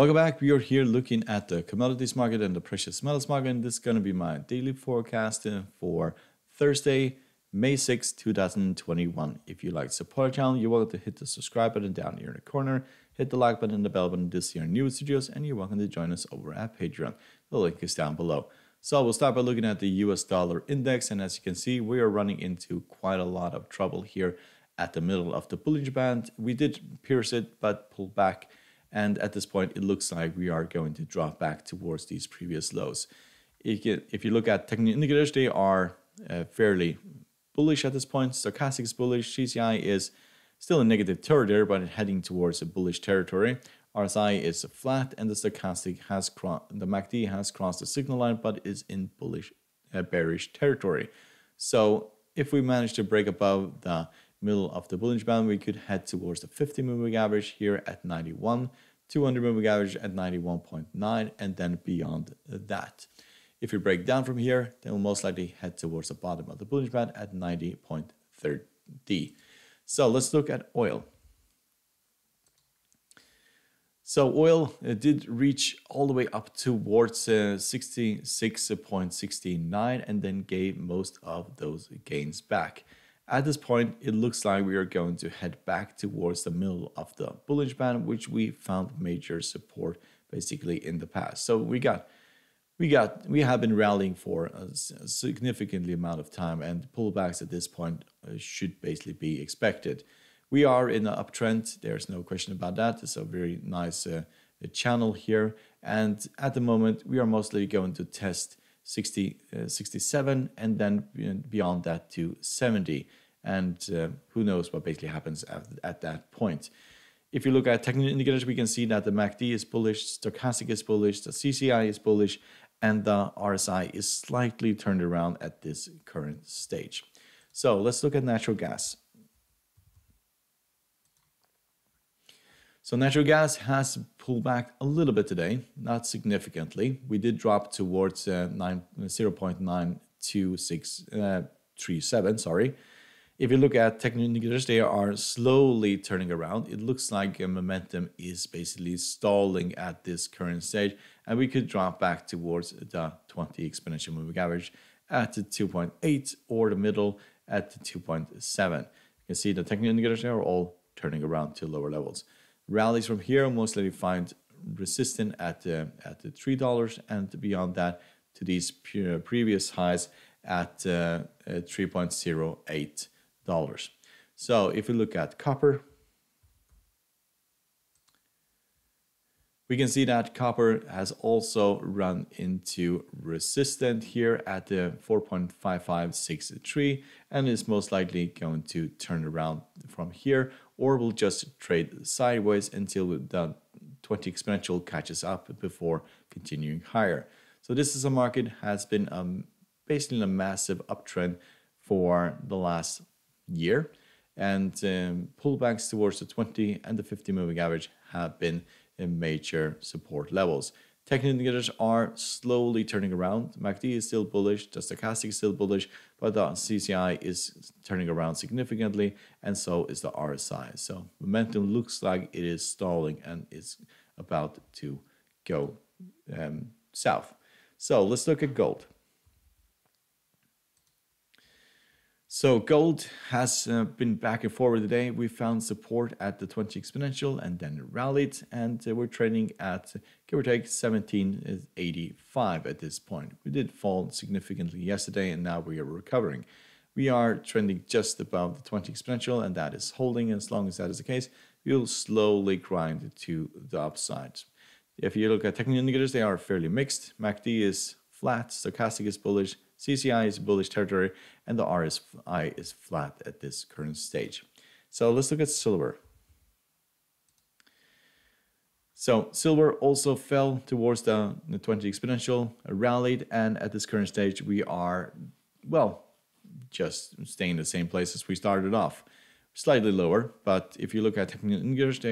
Welcome back. We are here looking at the commodities market and the precious metals market. And this is going to be my daily forecast for Thursday, May 6, 2021. If you like to support our channel, you're welcome to hit the subscribe button down here in the corner. Hit the like button and the bell button to see our new videos. And you're welcome to join us over at Patreon. The link is down below. So we'll start by looking at the US dollar index. And as you can see, we are running into quite a lot of trouble here at the middle of the bullish band. We did pierce it, but pulled back. And at this point, it looks like we are going to drop back towards these previous lows. If you look at technical indicators, they are fairly bullish at this point. Stochastic is bullish. CCI is still in negative territory, but heading towards a bullish territory. RSI is flat, and the stochastic has the MACD has crossed the signal line, but is in bullish bearish territory. So if we manage to break above the middle of the bullish band, we could head towards the 50-moving average here at 91, 200-moving average at 91.9, and then beyond that. If we break down from here, then we'll most likely head towards the bottom of the bullish band at 90.30. So let's look at oil. So oil did reach all the way up towards 66.69 and then gave most of those gains back. At this point, it looks like we are going to head back towards the middle of the bullish band, which we found major support basically in the past. So we have been rallying for a significantly amount of time, and pullbacks at this point should basically be expected. We are in an uptrend. There's no question about that. It's a very nice channel here. And at the moment, we are mostly going to test 67 and then beyond that to 70. And who knows what basically happens at that point. If you look at technical indicators, we can see that the MACD is bullish, stochastic is bullish, the CCI is bullish, and the RSI is slightly turned around at this current stage. So let's look at natural gas. So natural gas has pulled back a little bit today, not significantly. We did drop towards 0.92637, sorry. If you look at technical indicators, they are slowly turning around. It looks like momentum is basically stalling at this current stage, and we could drop back towards the 20 exponential moving average at the 2.8 or the middle at the 2.7. You can see the technical indicators are all turning around to lower levels. Rallies from here mostly find resistance at the $3 and beyond that to these previous highs at $3.08. So if we look at copper, we can see that copper has also run into resistance here at the 4.5563 and is most likely going to turn around from here, or will just trade sideways until the 20 exponential catches up before continuing higher. So this is a market has been basically a massive uptrend for the last year, and pullbacks towards the 20 and the 50 moving average have been major support levels. Technical indicators are slowly turning around. MACD is still bullish, the stochastic is still bullish, but the CCI is turning around significantly, and so is the RSI. So momentum looks like it is stalling and is about to go south. So let's look at gold. So gold has been back and forward today. We found support at the 20 exponential and then rallied, and we're trading at give or take 17.85 at this point. We did fall significantly yesterday, and now we are recovering. We are trending just above the 20 exponential, and that is holding. As long as that is the case, we'll slowly grind to the upside. If you look at technical indicators, they are fairly mixed. MACD is flat, stochastic is bullish, CCI is bullish territory, and the RSI is flat at this current stage. So let's look at silver. So silver also fell towards the 20 exponential, rallied, and at this current stage we are, well, just staying in the same place as we started off. Slightly lower, but if you look at technical indicators,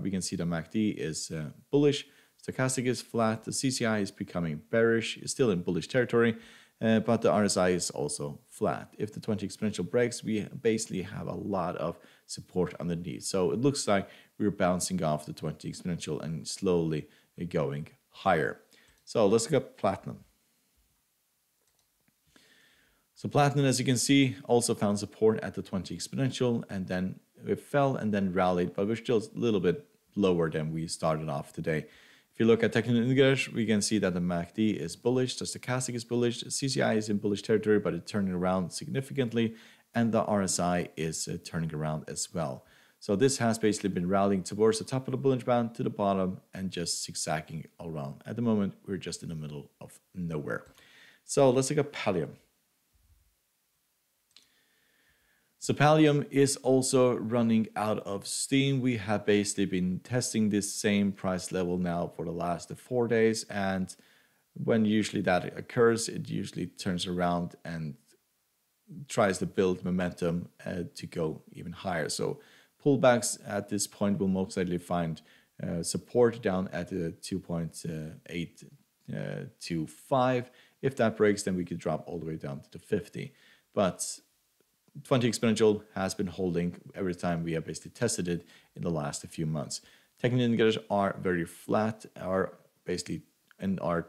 we can see the MACD is bullish, stochastic is flat, the CCI is becoming bearish, it's still in bullish territory, but the RSI is also flat. If the 20 exponential breaks, we basically have a lot of support underneath. So it looks like we're bouncing off the 20 exponential and slowly going higher. So let's look at platinum. So platinum, as you can see, also found support at the 20 exponential, and then it fell and then rallied, but we're still a little bit lower than we started off today. If you look at technical indicators, we can see that the MACD is bullish, the stochastic is bullish, the CCI is in bullish territory, but it turned around significantly, and the RSI is turning around as well. So this has basically been rallying towards the top of the Bollinger Band to the bottom and just zigzagging around. At the moment, we're just in the middle of nowhere. So let's look at Pallium. So Pallium is also running out of steam. We have basically been testing this same price level now for the last 4 days, and when usually that occurs, it usually turns around and tries to build momentum to go even higher. So pullbacks at this point will most likely find support down at 2.825. If that breaks, then we could drop all the way down to the 50. But 20 exponential has been holding every time we have basically tested it in the last few months. Technical indicators are very flat, are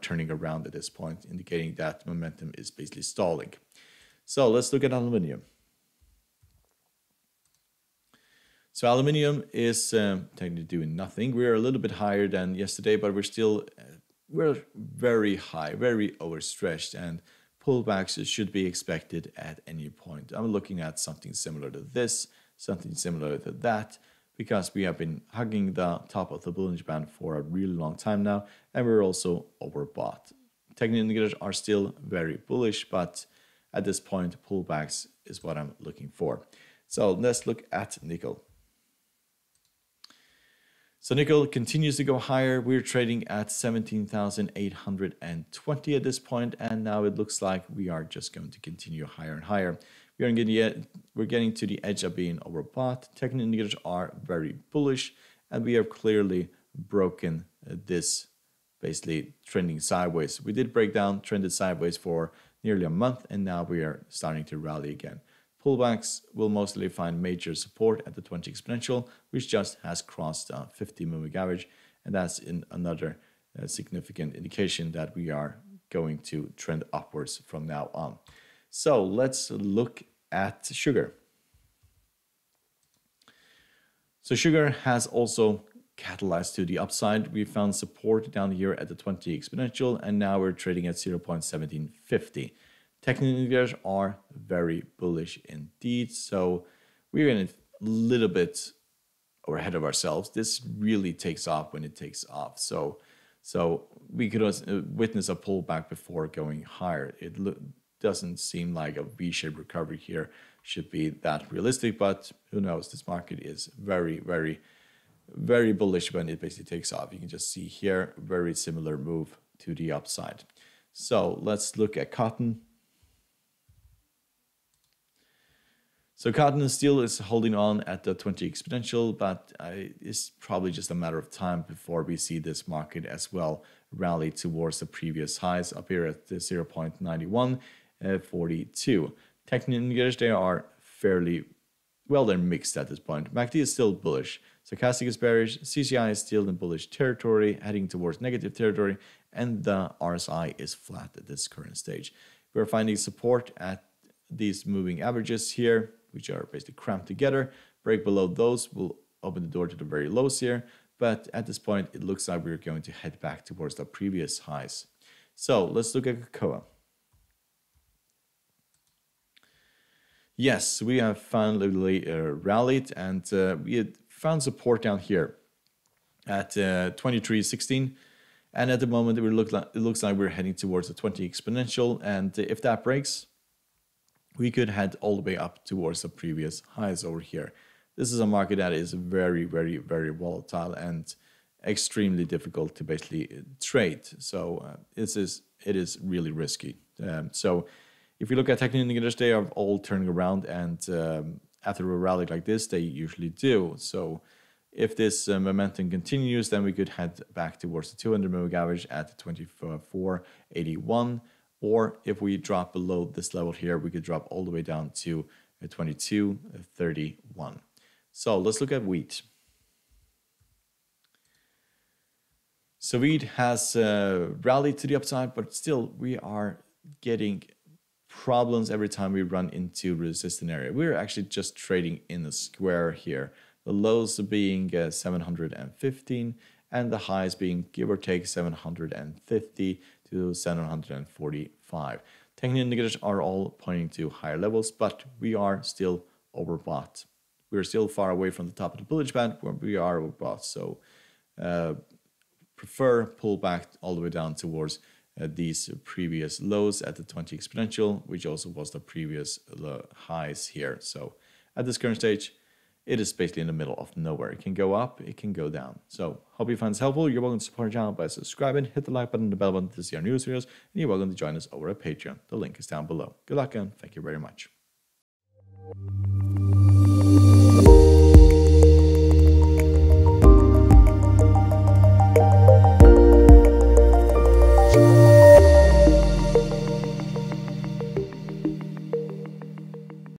turning around at this point, indicating that momentum is basically stalling. So let's look at aluminium. So aluminium is technically doing nothing. We are a little bit higher than yesterday, but we're still we're very high, very overstretched, and pullbacks should be expected at any point. I'm looking at something similar to this, something similar to that, because we have been hugging the top of the Bollinger Band for a really long time now, and we're also overbought. Technical indicators are still very bullish, but at this point, pullbacks is what I'm looking for. So let's look at nickel. So nickel continues to go higher. We're trading at 17,820 at this point, and now it looks like we are just going to continue higher and higher. We're getting to the edge of being overbought. Technical indicators are very bullish, and we have clearly broken this basically trending sideways. We did break down, trended sideways for nearly a month, and now we are starting to rally again. Pullbacks will mostly find major support at the 20 exponential, which just has crossed a 50 moving average, and that's in another significant indication that we are going to trend upwards from now on. So let's look at sugar. So sugar has also catalyzed to the upside. We found support down here at the 20 exponential, and now we're trading at 0.1750. Technical indicators are very bullish indeed, so we're in a little bit ahead of ourselves. This really takes off when it takes off, so we could witness a pullback before going higher. It doesn't seem like a V-shaped recovery here should be that realistic, but who knows? This market is very, very, very bullish when it basically takes off. You can just see here, very similar move to the upside. So let's look at cotton. So cotton still is holding on at the 20 exponential, but it's probably just a matter of time before we see this market as well rally towards the previous highs up here at the 0.9142. Technical indicators, they are fairly, well, they're mixed at this point. MACD is still bullish, stochastic is bearish, CCI is still in bullish territory, heading towards negative territory, and the RSI is flat at this current stage. We're finding support at these moving averages here, which are basically cramped together. Break below those will open the door to the very lows here, but at this point it looks like we're going to head back towards the previous highs. So let's look at cocoa. Yes, we have finally rallied, and we had found support down here at 23.16, and at the moment it looks like we're heading towards the 20 exponential, and if that breaks, we could head all the way up towards the previous highs over here. This is a market that is very, very, very volatile and extremely difficult to basically trade. So it is really risky. So if you look at technical indicators, they are all turning around, and after a rally like this, they usually do. So if this momentum continues, then we could head back towards the 200 moving average at 24.81. Or if we drop below this level here, we could drop all the way down to 22.31. So let's look at wheat. Saweed has rallied to the upside, but still we are getting problems every time we run into resistant area. We're actually just trading in the square here. The lows being 715 and the highs being give or take 750 to 745. Technical indicators are all pointing to higher levels, but we are still overbought. We're still far away from the top of the bullish band where we are overbought. So prefer pull back all the way down towards these previous lows at the 20 exponential, which also was the previous highs here. So at this current stage, it is basically in the middle of nowhere. It can go up, it can go down. So hope you find this helpful. You're welcome to support our channel by subscribing, hit the like button, the bell button to see our newest videos, and you're welcome to join us over at Patreon. The link is down below. Good luck and thank you very much.